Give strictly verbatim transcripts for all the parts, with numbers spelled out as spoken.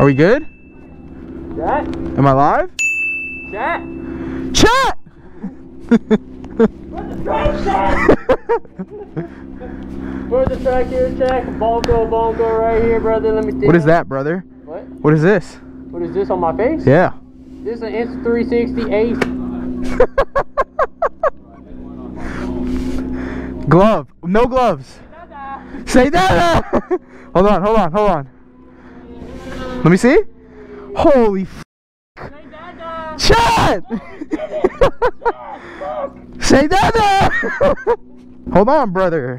Are we good? Chat? Am I live? Chat! Chat! Where's the strike, Chat? Where's the strike here, Chat? Ball go, ball go right here, brother. Let me see. What is that, brother? What? What is this? What is this on my face? Yeah. This is an Insta three sixty Ace. Glove. No gloves. Say that. Hold on, hold on, hold on. Let me see. Holy f***. Chad! Say that. Hold on, brother.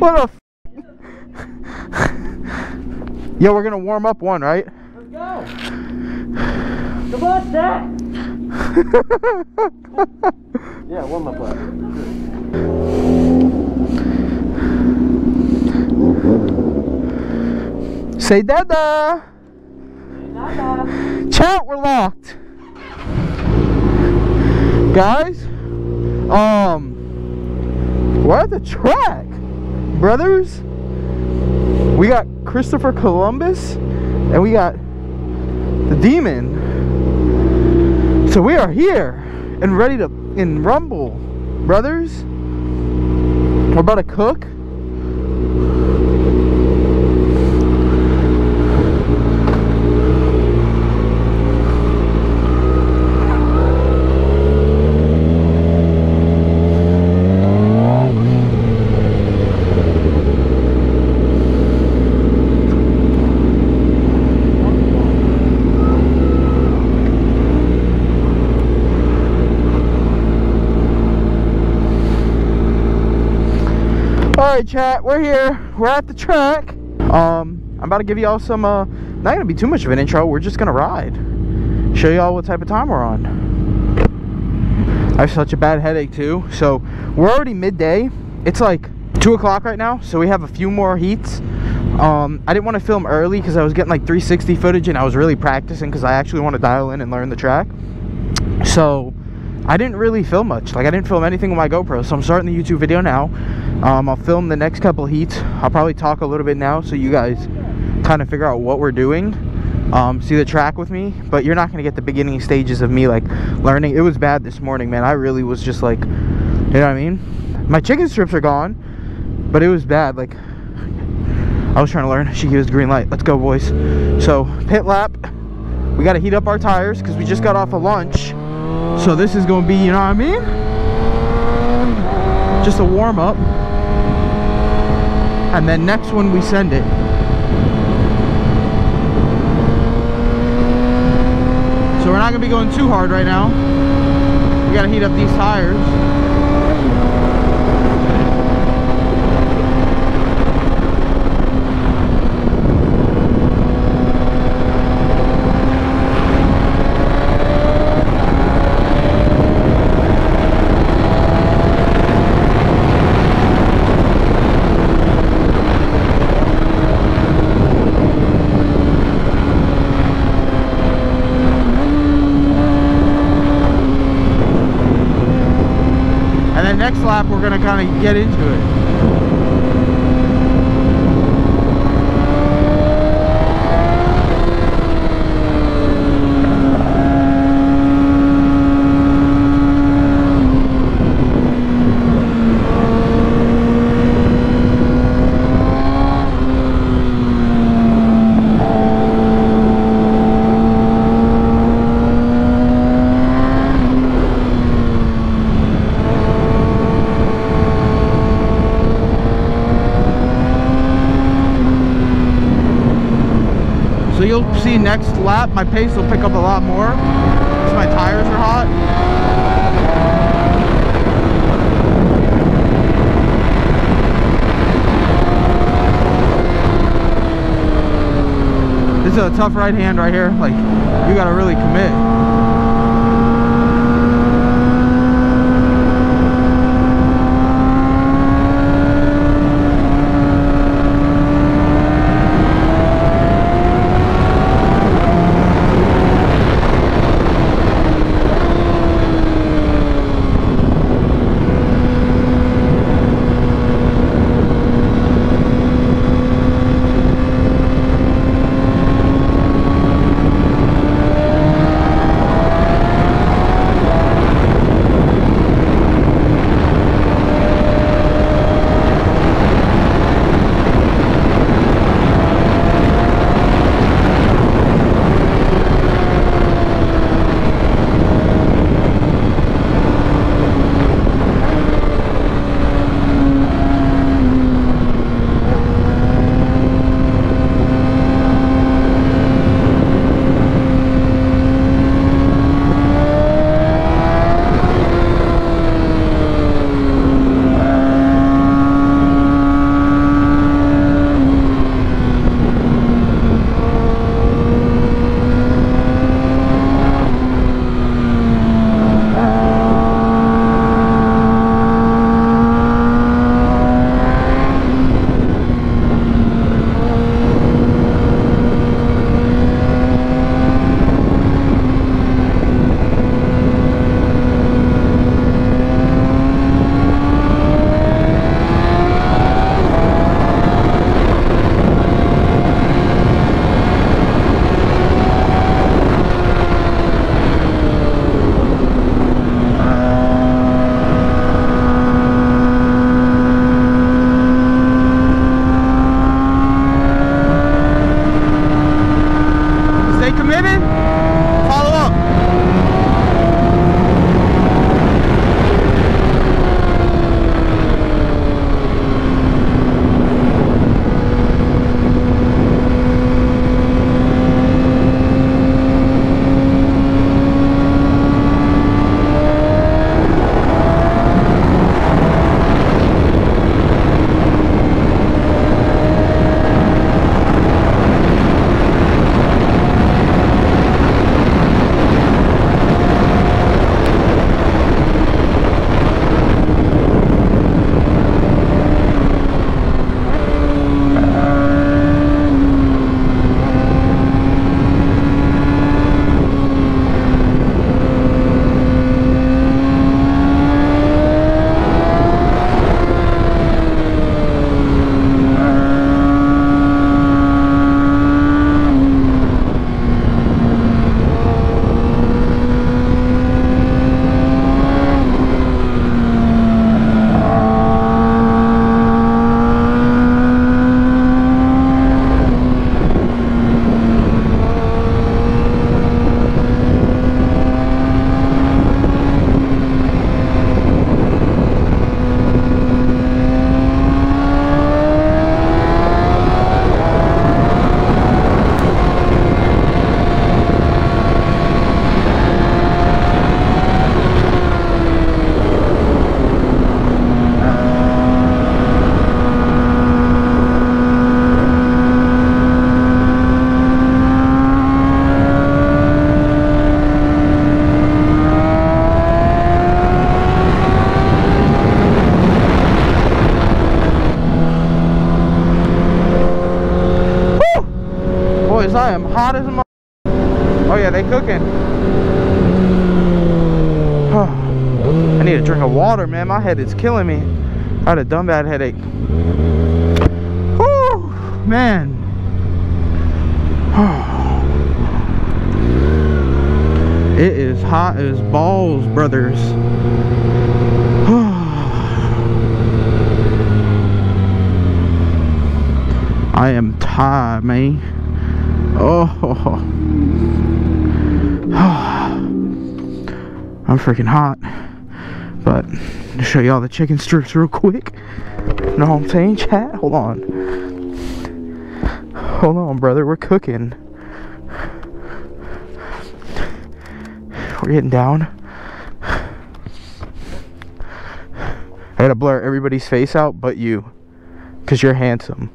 What a f***. Yo, we're gonna warm up one, right? Let's go. Come on, Zach. Yeah, one more play. Say dada. Say dada. Chat, we're locked. Guys, um, we're at the track, brothers. We got Christopher Columbus, and we got the demon. So we are here and ready to in rumble, brothers. We're about to cook. Chat, we're here, we're at the track. um I'm about to give y'all some uh not gonna be too much of an intro. We're just gonna ride, show y'all what type of time we're on. I have such a bad headache too. So we're already midday. It's like two o'clock right now, so we have a few more heats. um I didn't want to film early because I was getting like three sixty footage and I was really practicing because I actually want to dial in and learn the track. So I didn't really film much. Like, I didn't film anything with my GoPro, so I'm starting the YouTube video now. Um, I'll film the next couple heats. I'll probably talk a little bit now so you guys kind of figure out what we're doing. Um, see the track with me, but you're not going to get the beginning stages of me, like, learning. It was bad this morning, man. I really was just, like, you know what I mean? My chicken strips are gone, but it was bad. Like, I was trying to learn. She gives the green light. Let's go, boys. So, pit lap. We got to heat up our tires because we just got off of lunch. So this is going to be, you know what I mean? Just a warm up. And then next one we send it. So we're not going to be going too hard right now. We got to heat up these tires. Next lap we're gonna kind of get into it. So you'll see next lap, my pace will pick up a lot more, because my tires are hot. This is a tough right hand right here, like, you gotta really commit. I am hot as a mother. Oh yeah, they cooking. I need a drink of water, man. My head is killing me. I had a dumb bad headache. Whew, man. It is hot as balls, brothers. I am tired, man. Oh, I'm freaking hot. But to show y'all the chicken strips real quick. Know what I'm saying, chat? Hold on. Hold on, brother. We're cooking. We're getting down. I gotta blur everybody's face out but you. Because you're handsome.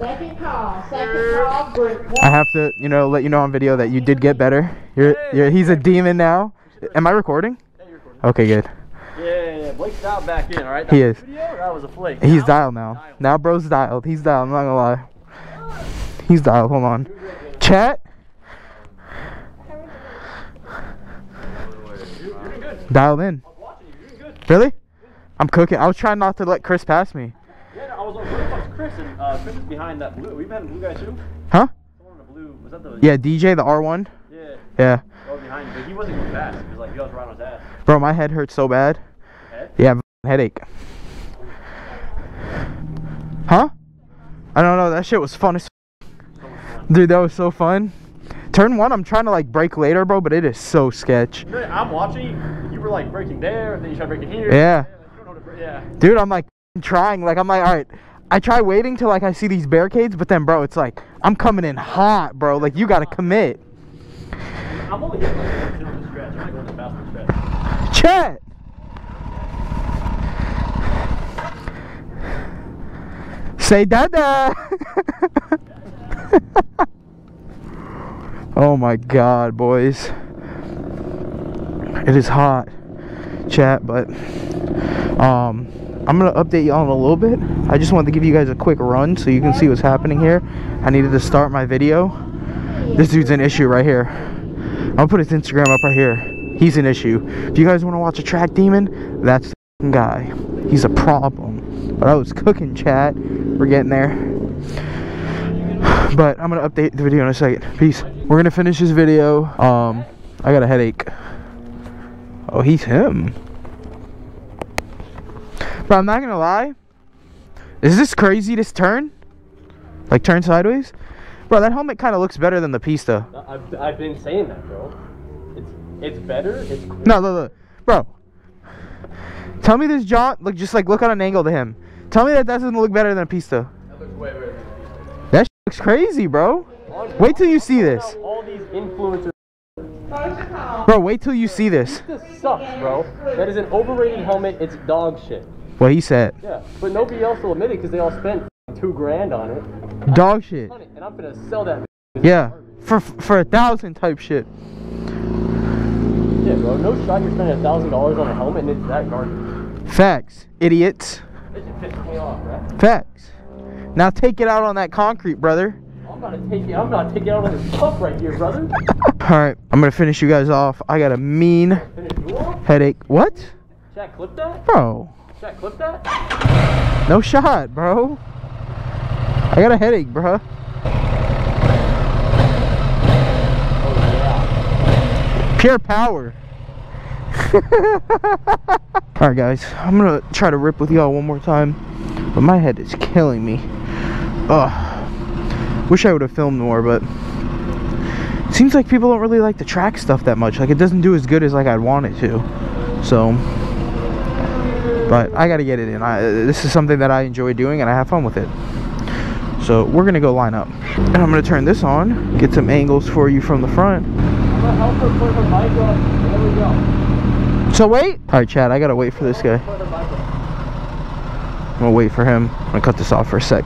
Second call, second call, group one. I have to, you know, let you know on video that you did get better. You're, you're, he's a demon now. Am I recording? Yeah, you're recording. Okay, good. Yeah, yeah, yeah. Blake's dialed back in, all right? That he was is. Video, that was a flake. He's now, dialed now. Dialed. Now bro's dialed. He's dialed, I'm not gonna lie. He's dialed, hold on. Chat? Dialed in. I'm watching you. You're doing good. Really? I'm cooking. I was trying not to let Chris pass me. I was like, where the fuck's Chris? And uh, Chris is behind that blue. We've had a blue guy too? Huh? Someone in the blue. Was that the... Yeah, D J, the R one? Yeah. Yeah. Oh, behind you. But he wasn't going fast. He was like, he was right on his ass. Bro, my head hurts so bad. Head? Yeah, I have a headache. Huh? I don't know. That shit was fun as f. So fun. Dude, that was so fun. Turn one, I'm trying to like break later, bro, but it is so sketch. I'm watching. You were like breaking there, and then you tried breaking here. Yeah. Like, you don't know to break. Yeah. Dude, I'm like... trying, like I'm like, all right, I try waiting till like I see these barricades, but then bro, it's like I'm coming in hot, bro. Like you gotta commit. I'm only getting like two on the stretch. I'm not going to fast the stretch. Chat. Say dada. Oh my God, boys. It is hot, chat, but um. I'm gonna update y'all in a little bit. I just wanted to give you guys a quick run so you can see what's happening here. I needed to start my video. This dude's an issue right here. I'll put his Instagram up right here. He's an issue. If you guys want to watch a track demon, that's the guy. He's a problem. But I was cooking, chat. We're getting there. But I'm gonna update the video in a second. Peace. We're gonna finish this video. Um, I got a headache. Oh, he's him. But I'm not gonna lie, is this crazy, this turn? Like turn sideways? Bro, that helmet kind of looks better than the Pista. I've, I've been saying that, bro. It's it's better, it's cool. No, look, look, bro. Tell me this jaunt, look, just like look at an angle to him. Tell me that doesn't look better than a Pista. That looks way better than a Pista. That shit looks crazy, bro. Wait till you see this. All these influencers. Bro, wait till you see this. Pista sucks, bro. That is an overrated helmet, it's dog shit. What he said. Yeah, but nobody else will admit it because they all spent two grand on it. Dog shit. And I'm gonna sell that. Yeah, for for a thousand type shit. Yeah, bro. No shot. You're spending a thousand dollars on a helmet and it's that garbage. Facts, idiots. It just pissed me off, right? Facts. Now take it out on that concrete, brother. I'm gonna take it. I'm gonna take it out on this puff right here, brother. All right, I'm gonna finish you guys off. I got a mean headache. What? Should I clip that? Bro. Should I clip that? No shot, bro. I got a headache, bro. Oh, yeah. Pure power. Alright, guys. I'm gonna try to rip with y'all one more time. But my head is killing me. Ugh. Wish I would have filmed more, but... it seems like people don't really like the track stuff that much. Like, it doesn't do as good as, like, I'd want it to. So... but I gotta get it in. I, this is something that I enjoy doing and I have fun with it. So we're gonna go line up. And I'm gonna turn this on, get some angles for you from the front. I'm gonna help her put her mic up. There we go. So wait. All right, Chad, I gotta wait for this guy. I'm gonna wait for him. I'm gonna cut this off for a sec.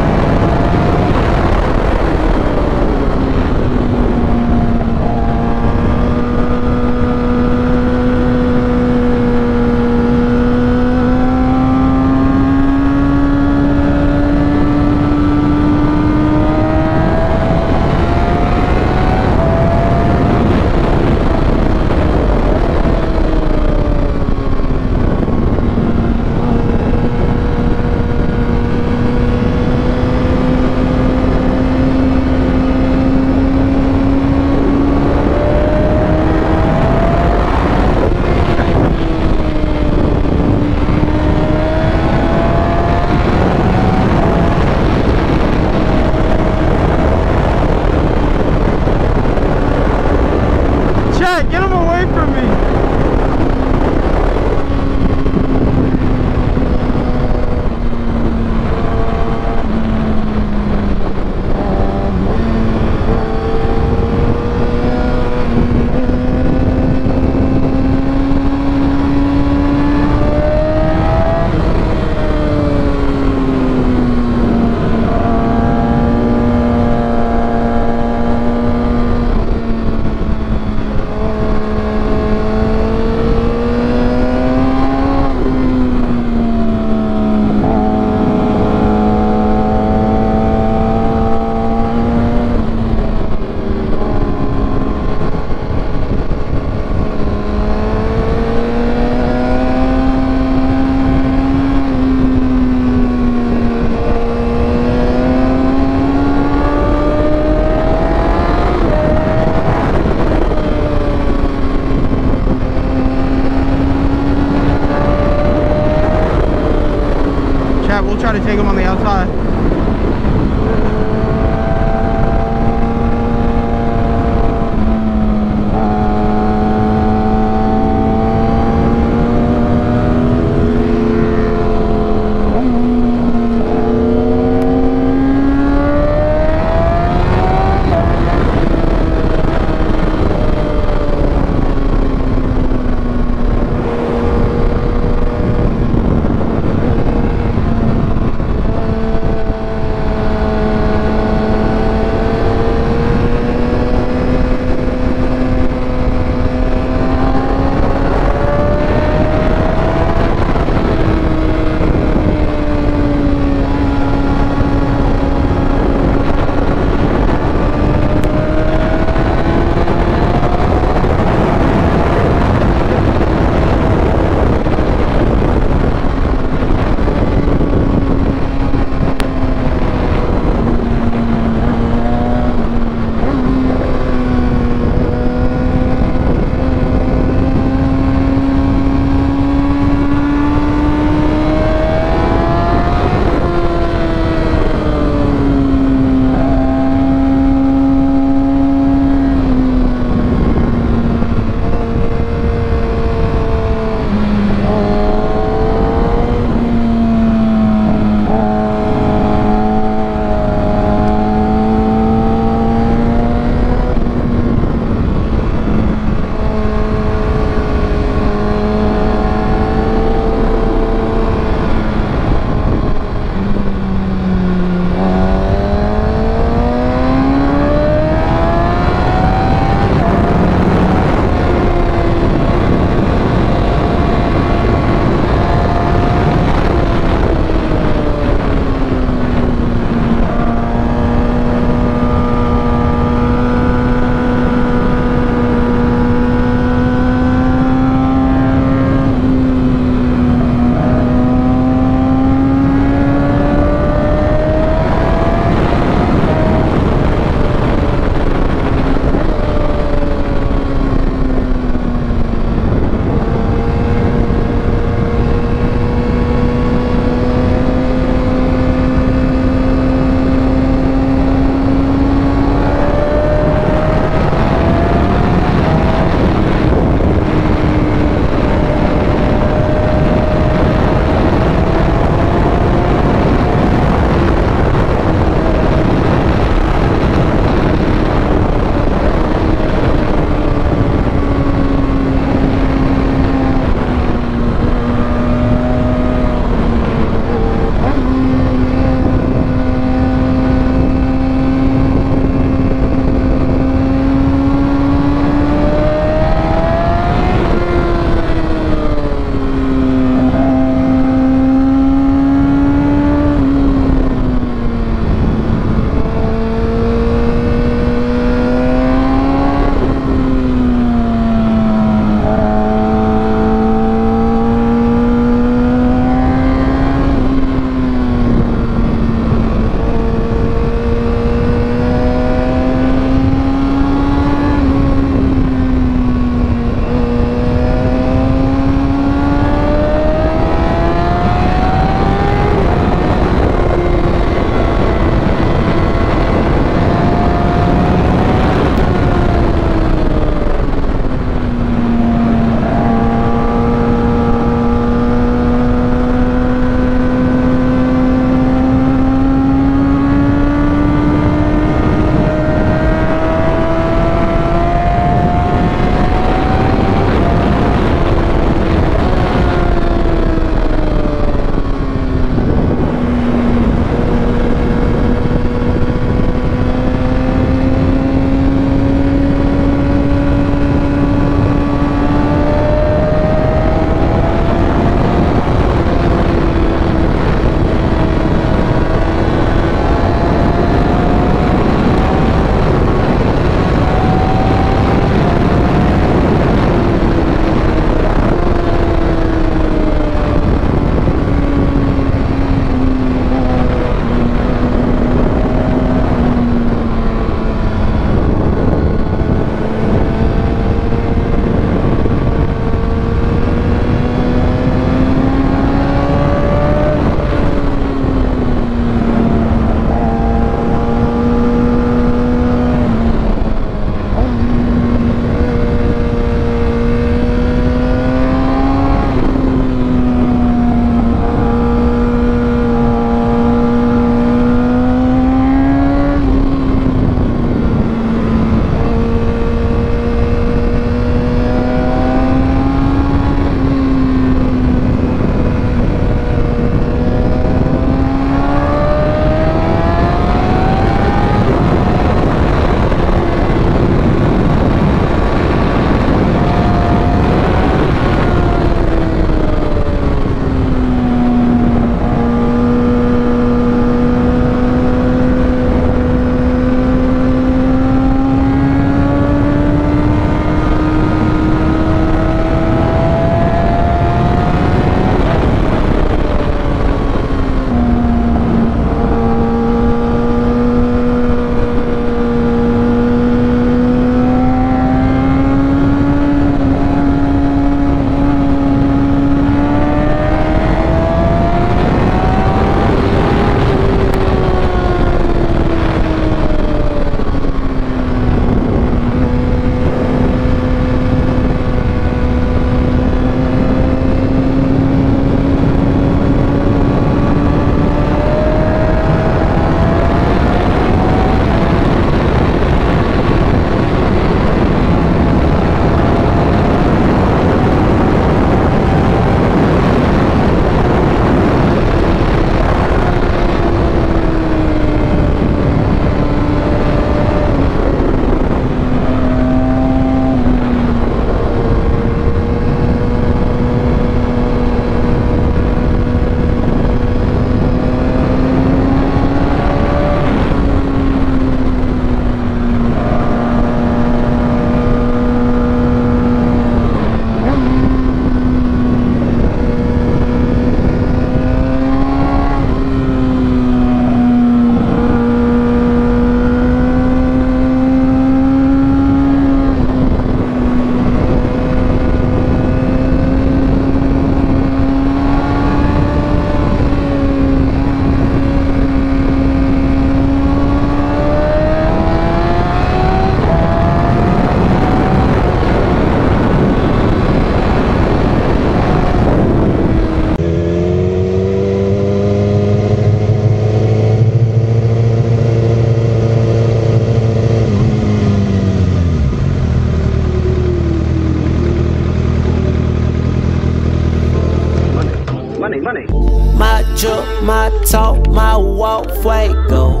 fuego.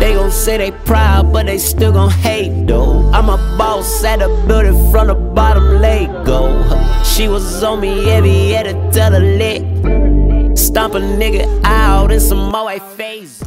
They gon' say they proud, but they still gon' hate though. I'm a boss at a building from the bottom, Lego. She was on me every edit till the lick. Stomp a nigga out in some more white face.